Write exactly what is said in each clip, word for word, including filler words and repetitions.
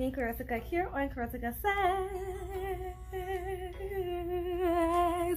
It's me, Klarissica, here on Klarissica Says.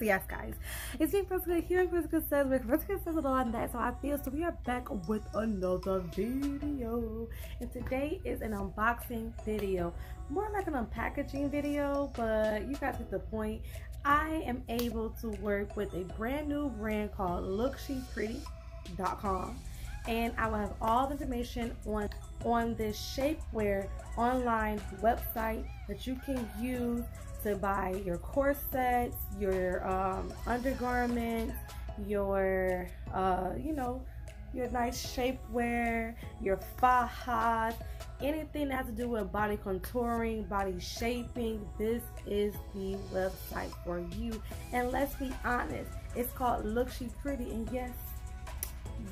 Yes, guys. It's me, Klarissica, here on Klarissica Says, where Klarissica says a lot on that, so I feel. So we are back with another video. And today is an unboxing video. More like an unpackaging video, but you guys get the point. I am able to work with a brand new brand called Lookshepretty dot com. And I will have all the information on, on this shapewear online website that you can use to buy your corsets, your um, undergarments, your, uh, you know, your nice shapewear, your fajas, anything that has to do with body contouring, body shaping. This is the website for you. And let's be honest, it's called Lookshepretty, and yes,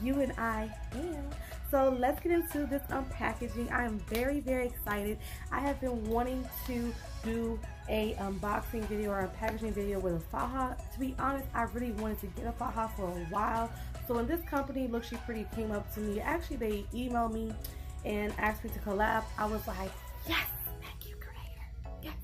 you and I am. So let's get into this unpackaging. I'm very, very excited. I have been wanting to do a unboxing video or a packaging video with a faja. To be honest, I really wanted to get a faja for a while. So when this company, Lookshepretty, came up to me, actually they emailed me and asked me to collab, I was like, yes, thank you, creator, yes.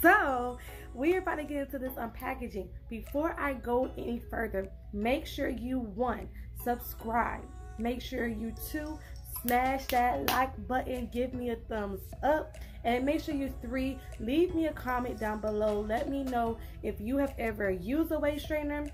So we are about to get into this unpackaging. Before I go any further, make sure you, one, subscribe. Make sure you, two, smash that like button, give me a thumbs up, and make sure you, three, leave me a comment down below. Let me know if you have ever used a waist straightener,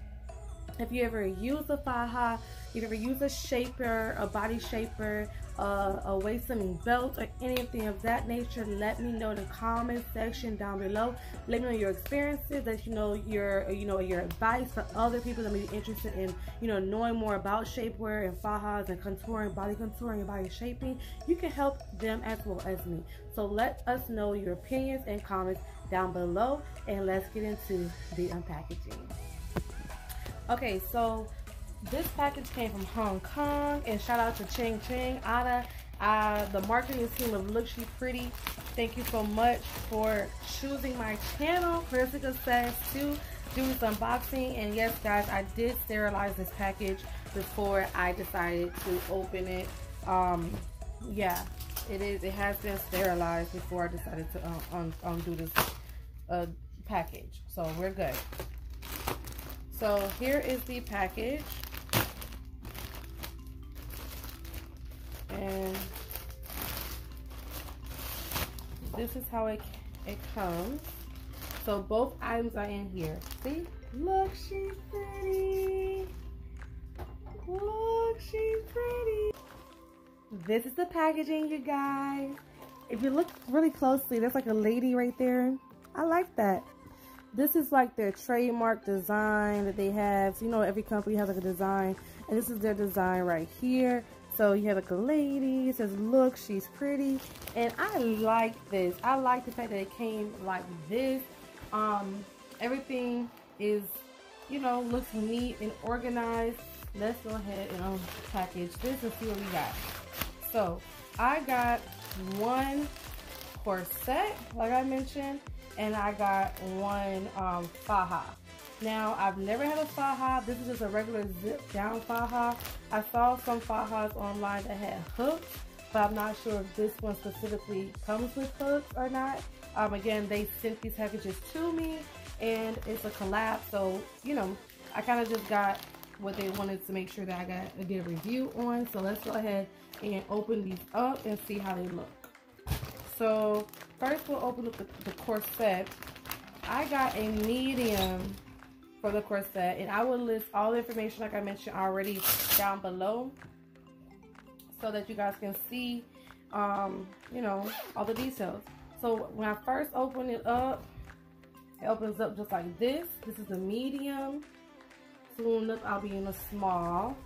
if you ever used a faja, if you ever used a shaper, a body shaper, uh, a waist-trimming belt, or anything of that nature. Let me know in the comment section down below. Let me know your experiences, that you know your, you know, your advice for other people that may be interested in, you know, knowing more about shapewear and fajas and contouring, body contouring, and body shaping. You can help them as well as me. So let us know your opinions and comments down below, and let's get into the unpackaging. Okay, so this package came from Hong Kong, and shout out to Ching Ching Ada, uh, the marketing team of Lookshepretty. Thank you so much for choosing my channel, Klarissica Says, to do this unboxing. And yes, guys, I did sterilize this package before I decided to open it. Um, yeah, it is. It has been sterilized before I decided to um, un undo this uh, package. So we're good. So here is the package, and this is how it, it comes. So both items are in here. See? Look, she's pretty. Look, she's pretty. This is the packaging, you guys. If you look really closely, there's like a lady right there. I like that. This is like their trademark design that they have. So you know every company has like a design, and this is their design right here. So you have like a lady, it says look, she's pretty. And I like this. I like the fact that it came like this. Um, everything is, you know, looks neat and organized. Let's go ahead and unpackage this and see what we got. So I got one corset, like I mentioned, and I got one um, faja. Now, I've never had a faja. This is just a regular zip down faja. I saw some fajas online that had hooks, but I'm not sure if this one specifically comes with hooks or not. Um, again, they sent these packages to me, and it's a collab, so, you know, I kind of just got what they wanted to make sure that I got a good review on. So let's go ahead and open these up and see how they look. So first we'll open up the, the corset. I got a medium for the corset, and I will list all the information like I mentioned already down below so that you guys can see, um, you know, all the details. So when I first open it up, it opens up just like this. This is the medium. Soon enough, I'll be in a small.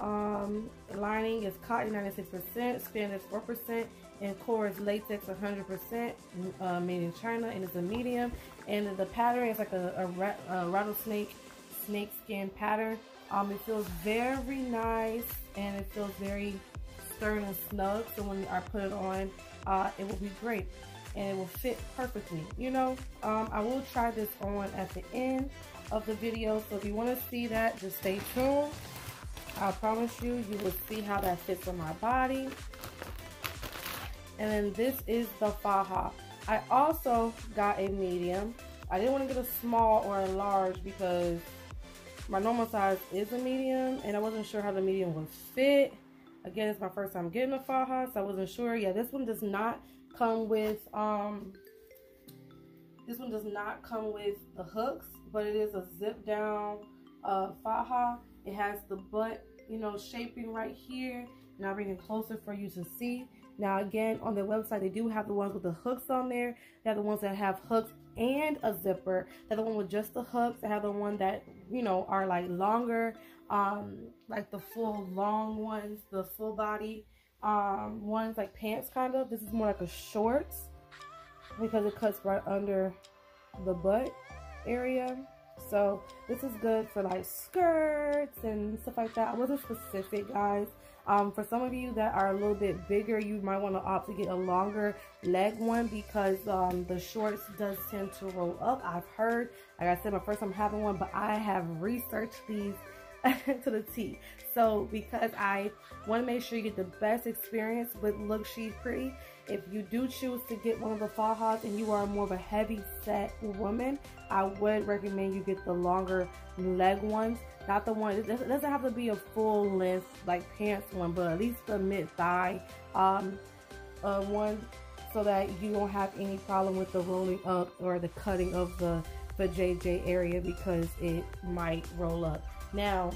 Um, lining is cotton ninety-six percent, standard four percent, and core is latex one hundred percent, uh, made in China, and it's a medium. And the pattern is like a, a, rat, a rattlesnake snake skin pattern. Um, it feels very nice, and it feels very stern and snug. So when I put it on, uh, it will be great, and it will fit perfectly. You know, um, I will try this on at the end of the video. So if you want to see that, just stay tuned. I promise you, you will see how that fits on my body. And then this is the Faja. I also got a medium. I didn't want to get a small or a large because my normal size is a medium, and I wasn't sure how the medium would fit. Again, it's my first time getting a Faja, so I wasn't sure. Yeah, this one does not come with um this one does not come with the hooks, but it is a zip down uh Faja. It has the butt, you know, shaping right here. Now I'll bring it closer for you to see. Now again, on their website they do have the ones with the hooks on there. They have the ones that have hooks and a zipper. They have the one with just the hooks. They have the one that, you know, are like longer, um, like the full long ones, the full body um, ones, like pants kind of. This is more like a shorts because it cuts right under the butt area. So this is good for like skirts and stuff like that. I wasn't specific, guys. Um, for some of you that are a little bit bigger, you might want to opt to get a longer leg one because um, the shorts does tend to roll up. I've heard, like I said, my first time having one, but I have researched these to the T. So because I want to make sure you get the best experience with Lookshepretty, if you do choose to get one of the Fajas and you are more of a heavy set woman, I would recommend you get the longer leg ones. Not the one, it doesn't have to be a full length like pants one, but at least the mid thigh um, uh, one, so that you don't have any problem with the rolling up or the cutting of the, the J J area because it might roll up. Now,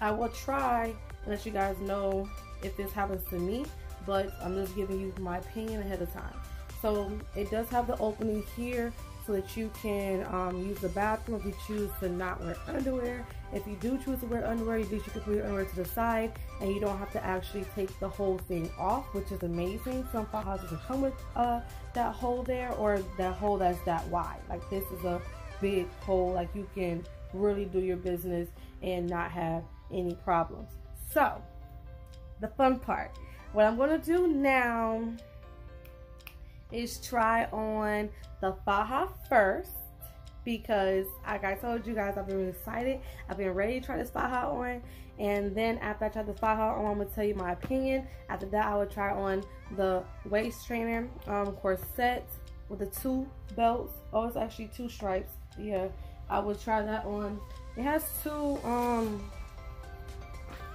I will try and let you guys know if this happens to me, but I'm just giving you my opinion ahead of time. So it does have the opening here so that you can um, use the bathroom if you choose to not wear underwear. If you do choose to wear underwear, you can put your underwear to the side and you don't have to actually take the whole thing off, which is amazing. Some Fajas can come with uh, that hole there, or that hole that's that wide. Like this is a big hole, like you can really do your business and not have any problems. So the fun part, what I'm gonna do now is try on the Faja first, because like I told you guys, I've been really excited. I've been ready to try this Faja on, and then after I try the Faja on, I'm gonna tell you my opinion. After that, I will try on the waist trainer um, corset with the two belts. Oh, it's actually two stripes. Yeah, I will try that on. It has two um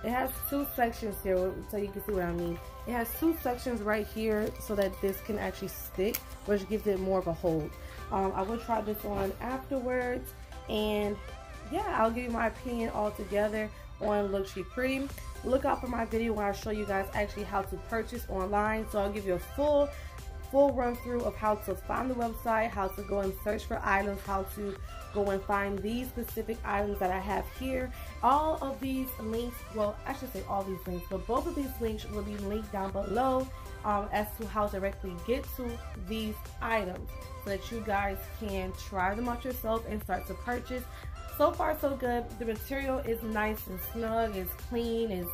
it has two sections here, so you can see what I mean. It has two sections right here so that this can actually stick, which gives it more of a hold. Um, I will try this on afterwards, and yeah, I'll give you my opinion all together on Lookshepretty. Look out for my video when I show you guys actually how to purchase online. So I'll give you a full full run through of how to find the website, how to go and search for items, how to go and find these specific items that I have here. All of these links, well, I should say all these links, but both of these links will be linked down below um, as to how directly get to these items so that you guys can try them out yourself and start to purchase. So far, so good. The material is nice and snug, it's clean, it's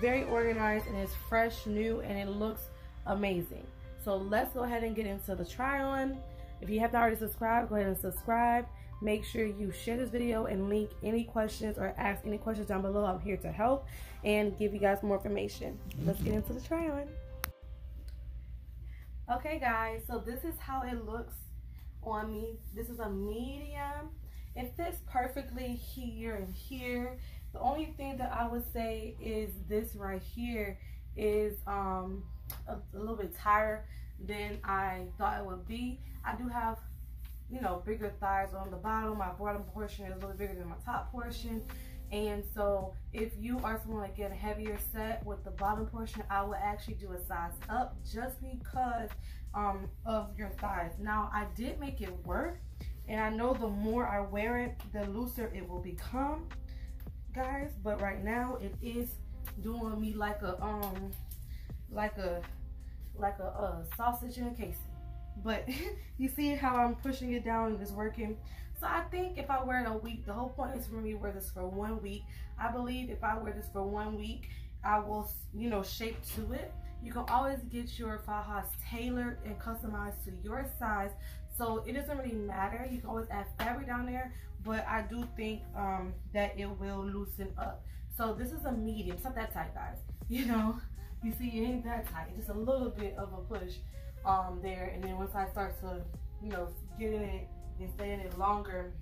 very organized, and it's fresh, new, and it looks amazing. So let's go ahead and get into the try on. If you haven't already subscribed, go ahead and subscribe. Make sure you share this video and link any questions or ask any questions down below. I'm here to help and give you guys more information. Let's get into the try on. Okay guys, so this is how it looks on me. This is a medium. It fits perfectly here and here. The only thing that I would say is this right here is um, a, a little bit tighter than I thought it would be. I do have, you know, bigger thighs on the bottom. My bottom portion is a little bigger than my top portion, and so if you are someone to get a heavier set with the bottom portion, I would actually do a size up just because um, of your thighs. Now I did make it work, and I know the more I wear it, the looser it will become, guys, but right now it is doing me like a um like a like a, a sausage in a casing. But you see how I'm pushing it down and it's working. So I think if I wear it a week, the whole point is for me to wear this for one week. I believe if I wear this for one week, I will, you know, shape to it. You can always get your Fajas tailored and customized to your size, so it doesn't really matter. You can always add fabric down there, but I do think um, that it will loosen up. So this is a medium. It's not that tight, guys. You know, You see, it ain't that tight. It's just a little bit of a push um, there. And then once I start to, you know, get in it and stay in it longer,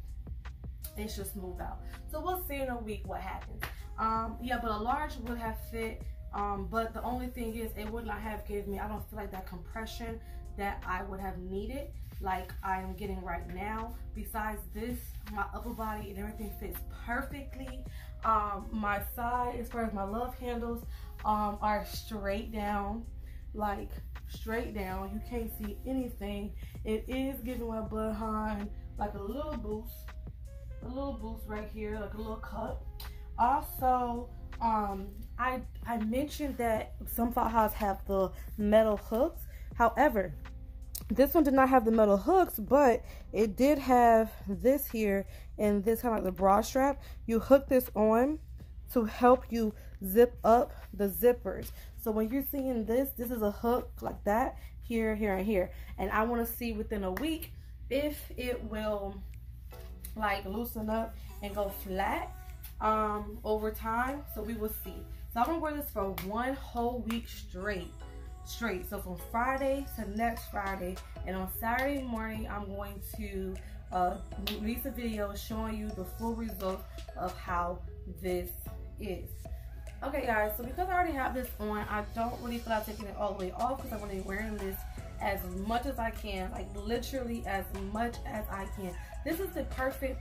it should smooth out. So we'll see in a week what happens. Um, yeah, but a large would have fit. Um, but the only thing is, it would not have given me, I don't feel like that compression that I would have needed like I am getting right now. Besides this, my upper body and everything fits perfectly. Um, my side, as far as my love handles, um, are straight down, like straight down. You can't see anything. It is giving my butt hind like a little boost, a little boost right here, like a little cut. Also, um, I, I mentioned that some Fajas have the metal hooks. However, this one did not have the metal hooks, but it did have this here and this kind of like the bra strap. You hook this on to help you zip up the zippers. So when you're seeing this, this is a hook like that here, here, and here. And I want to see within a week if it will like loosen up and go flat um, over time. So we will see. So I'm gonna wear this for one whole week straight. straight so from Friday to next Friday, and on Saturday morning I'm going to uh, release a video showing you the full result of how this is. Okay guys, so because I already have this on, I don't really feel like taking it all the way off because I'm going to be wearing this as much as I can, like literally as much as I can. This is the perfect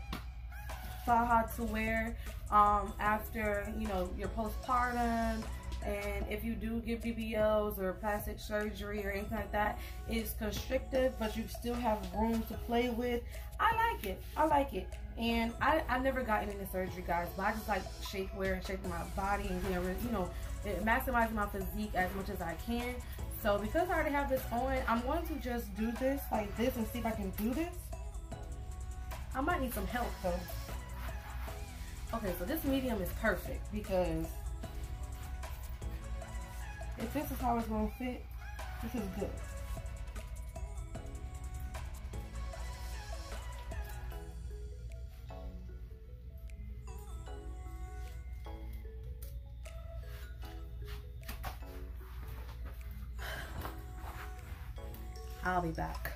faja to wear um, after, you know, your postpartum. And if you do get B B Ls or plastic surgery or anything like that, it's constrictive, but you still have room to play with. I like it. I like it. And I, I never got into surgery, guys, but I just like shapewear and shaping my body and, you know, you know, maximizing my physique as much as I can. So because I already have this on, I'm going to just do this like this and see if I can do this. I might need some help, though. Okay, so this medium is perfect because if this is how it's going to fit, this is good. I'll be back.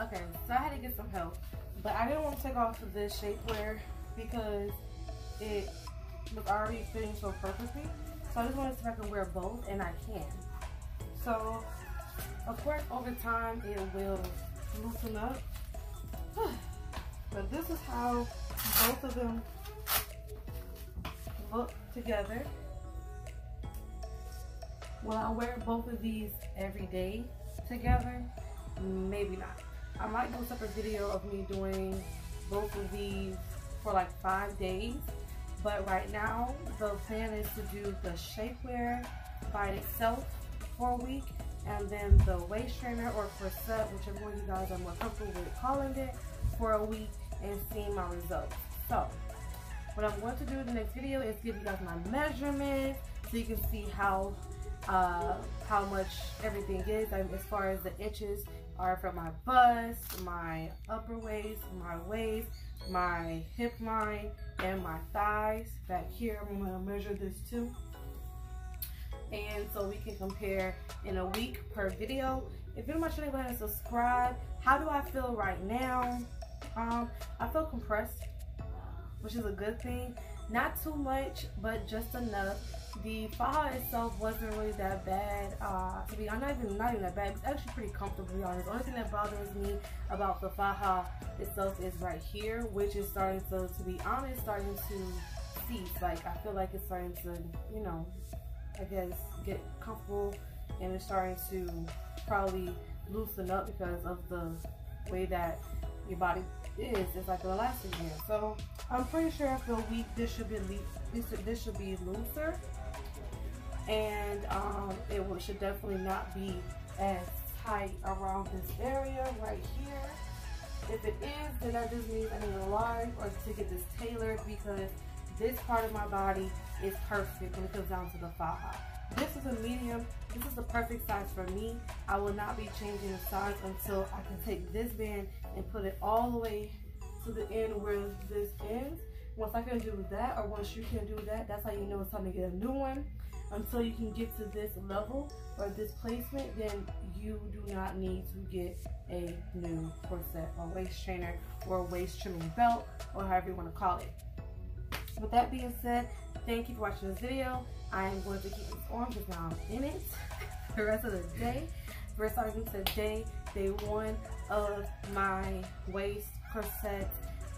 Okay, so I had to get some help, but I didn't want to take off of this shapewear because it was already fitting so perfectly. So I just wanted to see if I can wear both, and I can. So of course over time it will loosen up. But this is how both of them look together. Will I wear both of these every day together? Maybe not. I might do a separate video of me doing both of these for like five days, but right now the plan is to do the shapewear by itself for a week, and then the waist trainer or corset, whichever one you guys are more comfortable with calling it, for a week and seeing my results. So what I'm going to do in the next video is give you guys my measurements so you can see how uh, how much everything is, like as far as the inches are from my bust, my upper waist, my waist, my hip line, and my thighs back here. I'm going to measure this too, and so we can compare in a week per video. If you're not sure, go ahead and subscribe. How do I feel right now? um I feel compressed, which is a good thing. Not too much, but just enough. The faja itself wasn't really that bad. Uh, to be honest, not even, not even that bad. It's actually pretty comfortable, to be honest. The only thing that bothers me about the faja itself is right here, which is starting to, to be honest, starting to cease. Like, I feel like it's starting to, you know, I guess, get comfortable, and it's starting to probably loosen up because of the way that your body is. It's like an elastic band. So I'm pretty sure after a week, this should be this should, this should be looser. And um, it will, should definitely not be as tight around this area right here. If it is, then that just means I need a large or to get this tailored, because this part of my body is perfect when it comes down to the faja. This is a medium. This is the perfect size for me. I will not be changing the size until I can take this band and put it all the way to the end where this ends. Once I can do that, or once you can do that, that's how you know it's time to get a new one. Until you can get to this level or this placement, then you do not need to get a new corset or waist trainer or waist trimming belt or however you want to call it. With that being said, thank you for watching this video. I am going to keep this on because now I'm in it the rest of the day. We're starting today, day one of my waist, corset,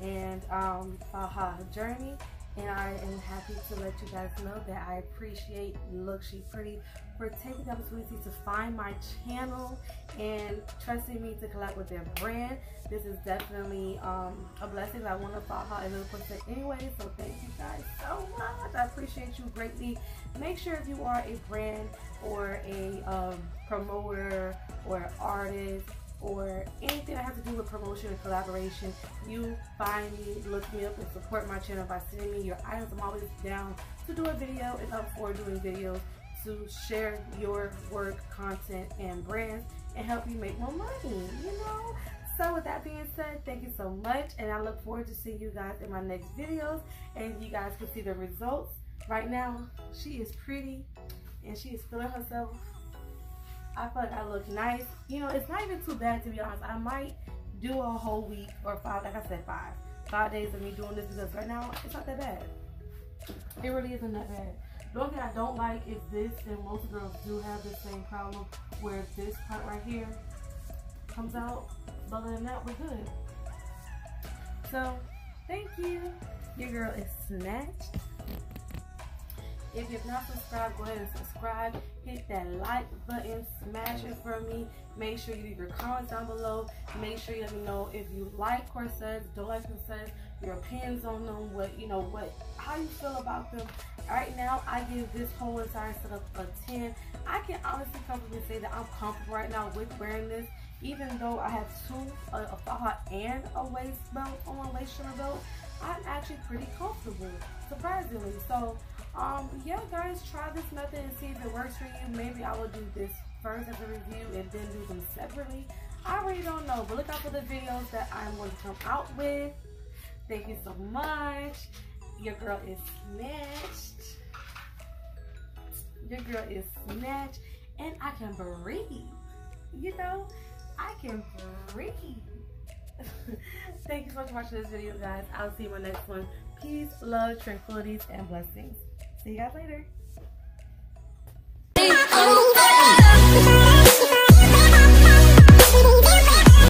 and um, Faja journey. And I am happy to let you guys know that I appreciate Lookshepretty for taking the opportunity to find my channel and trusting me to collab with their brand. This is definitely um, a blessing. I want to follow her a little bit anyway, so thank you guys so much. I appreciate you greatly. Make sure if you are a brand or a um, promoter or artist, or anything that has to do with promotion and collaboration, you find me, look me up, and support my channel by sending me your items. I'm always down to do a video and up for doing videos to share your work, content, and brands and help you make more money, you know? So with that being said, thank you so much, and I look forward to seeing you guys in my next videos, and you guys can see the results. Right now, she is pretty, and she is feeling herself. I feel like I look nice. You know, it's not even too bad, to be honest. I might do a whole week or five, like I said, five. Five days of me doing this, because right now, it's not that bad. It really isn't that bad. The only thing I don't like is this, and most girls do have the same problem, where this part right here comes out. But other than that, we're good. So, thank you. Your girl is snatched. If you're not subscribed, go ahead and subscribe. Hit that like button, smash it for me. Make sure you leave your comments down below. Make sure you let me know if you like corsets, don't like corsets, your opinions on them, what you know, what how you feel about them. Right now, I give this whole entire setup a ten. I can honestly comfortably say that I'm comfortable right now with wearing this, even though I have two a, a faja and a waist belt on, waist trimmer belt. I'm actually pretty comfortable, surprisingly. So, um, yeah, guys, try this method and see if it works for you. Maybe I will do this first as a review and then do them separately. I really don't know, but look out for the videos that I'm going to come out with. Thank you so much. Your girl is snatched. Your girl is snatched, and I can breathe. You know, I can breathe. Thank you so much for watching this video, guys. I'll see you in my next one. Peace, love, tranquilities, and blessings. See you guys later.